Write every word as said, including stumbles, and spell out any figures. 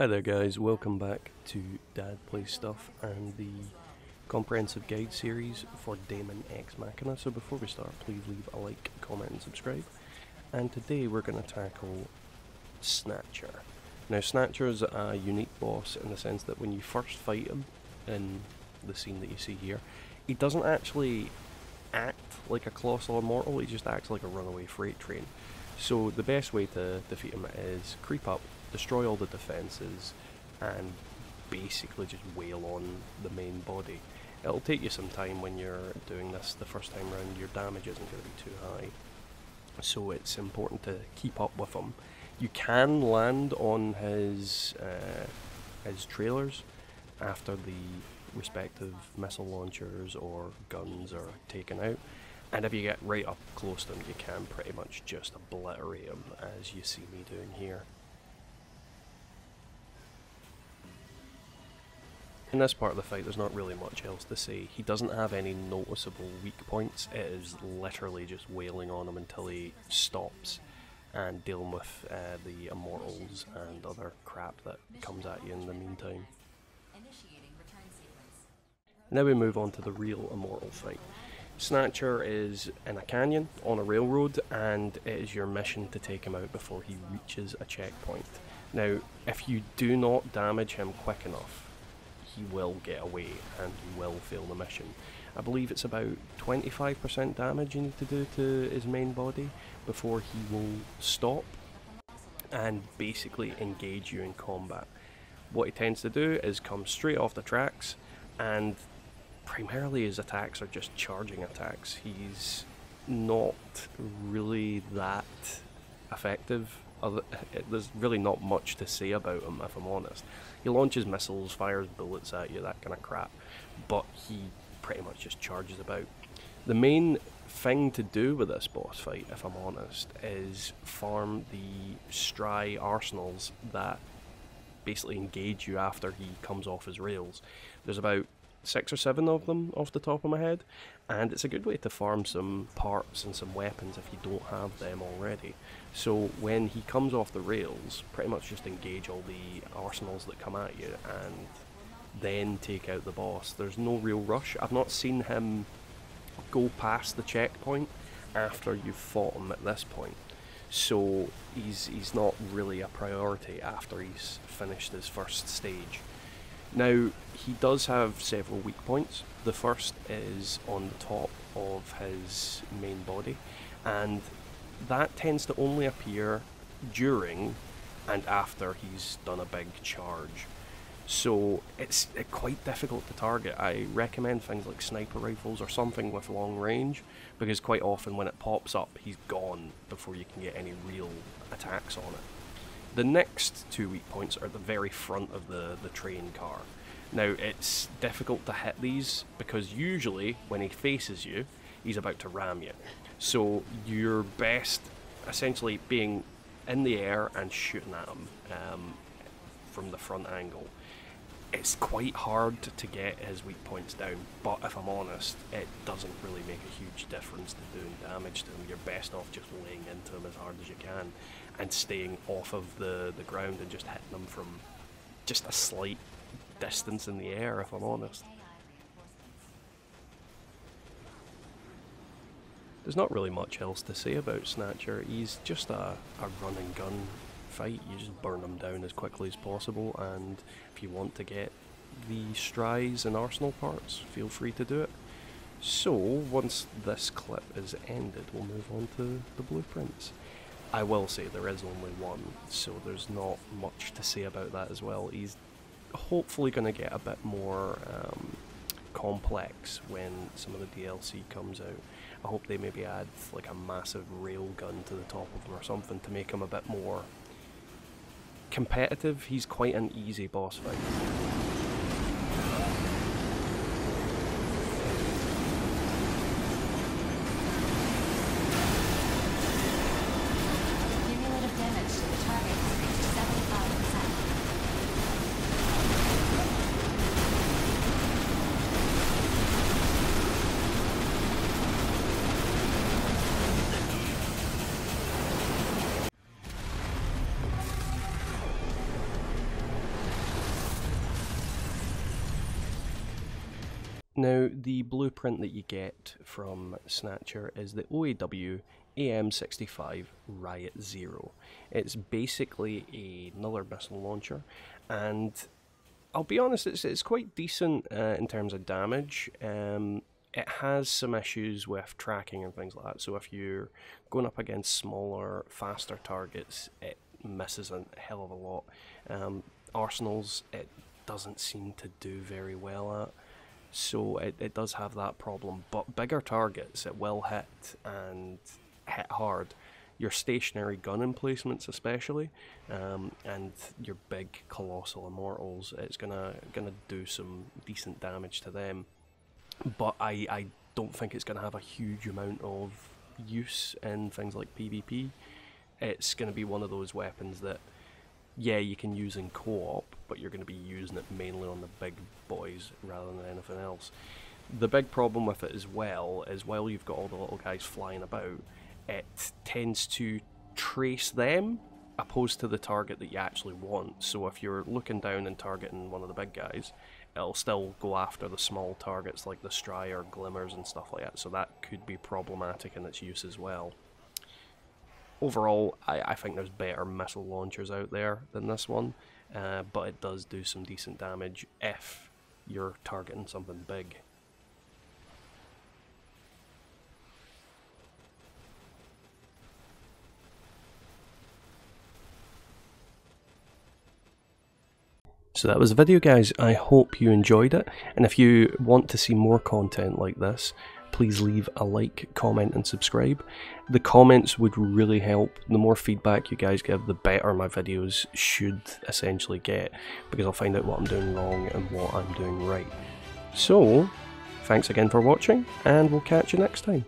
Hi there guys, welcome back to Dad Plays Stuff and the comprehensive guide series for Daemon X Machina. So before we start, please leave a like, comment and subscribe. And today we're going to tackle Snatcher. Now Snatcher is a unique boss in the sense that when you first fight him in the scene that you see here, he doesn't actually act like a colossal immortal, he just acts like a runaway freight train. So the best way to defeat him is creep up, destroy all the defences, and basically just wail on the main body. It'll take you some time when you're doing this the first time round, your damage isn't going to be too high. So it's important to keep up with him. You can land on his, uh, his trailers after the respective missile launchers or guns are taken out. And if you get right up close to them, you can pretty much just obliterate them, as you see me doing here. In this part of the fight, there's not really much else to say. He doesn't have any noticeable weak points. It is literally just wailing on him until he stops and dealing with uh, the immortals and other crap that comes at you in the meantime. Now we move on to the real immortal fight. Snatcher is in a canyon on a railroad, and it is your mission to take him out before he reaches a checkpoint. Now, if you do not damage him quick enough, he will get away and you will fail the mission. I believe it's about twenty-five percent damage you need to do to his main body before he will stop and basically engage you in combat. What he tends to do is come straight off the tracks, and primarily his attacks are just charging attacks. He's not really that effective. Other, there's really not much to say about him, if I'm honest. He launches missiles, fires bullets at you, that kind of crap, but he pretty much just charges about. The main thing to do with this boss fight, if I'm honest, is farm the Stray arsenals that basically engage you after he comes off his rails. There's about six or seven of them off the top of my head, and it's a good way to farm some parts and some weapons if you don't have them already. So when he comes off the rails, pretty much just engage all the arsenals that come at you and then take out the boss. There's no real rush. I've not seen him go past the checkpoint after you've fought him at this point, so he's, he's not really a priority after he's finished his first stage. Now, he does have several weak points. The first is on the top of his main body, and that tends to only appear during and after he's done a big charge. So it's uh, quite difficult to target. I recommend things like sniper rifles or something with long range, because quite often when it pops up, he's gone before you can get any real attacks on it. The next two weak points are at the very front of the, the train car. Now, it's difficult to hit these because usually when he faces you, he's about to ram you. So you're best essentially being in the air and shooting at him um, from the front angle. It's quite hard to get his weak points down, but if I'm honest, it doesn't really make a huge difference to doing damage to him. You're best off just laying into him as hard as you can and staying off of the, the ground and just hitting him from just a slight distance in the air, if I'm honest. There's not really much else to say about Snatcher. He's just a, a run and gun fight. You just burn them down as quickly as possible, and if you want to get the Strays and arsenal parts, feel free to do it. So once this clip is ended, we'll move on to the blueprints. I will say there is only one, so there's not much to say about that as well. He's hopefully going to get a bit more um, complex when some of the D L C comes out. I hope they maybe add like a massive railgun to the top of him or something to make him a bit more competitive. He's quite an easy boss fight. Cumulative damage to the target increased seventy-five percent. Now, the blueprint that you get from Snatcher is the O A W A M sixty-five Riot Zero. It's basically another missile launcher, and I'll be honest, it's, it's quite decent uh, in terms of damage. Um, it has some issues with tracking and things like that, so if you're going up against smaller, faster targets, it misses a hell of a lot. Um, arsenals, it doesn't seem to do very well at, so it, it does have that problem. But bigger targets, it will hit, and hit hard. Your stationary gun emplacements especially, um, and your big colossal immortals, it's gonna gonna do some decent damage to them. But I, I don't think it's gonna have a huge amount of use in things like PvP. It's gonna be one of those weapons that, yeah, you can use in co-op, but you're going to be using it mainly on the big boys rather than anything else. The big problem with it as well is while you've got all the little guys flying about, it tends to trace them opposed to the target that you actually want. So if you're looking down and targeting one of the big guys, it'll still go after the small targets like the Strider, Glimmers and stuff like that, so that could be problematic in its use as well. Overall, I, I think there's better missile launchers out there than this one, uh, but it does do some decent damage if you're targeting something big. So that was the video, guys. I hope you enjoyed it, and if you want to see more content like this, please leave a like, comment and subscribe. The comments would really help. The more feedback you guys give, the better my videos should essentially get, because I'll find out what I'm doing wrong and what I'm doing right. So, thanks again for watching, and we'll catch you next time.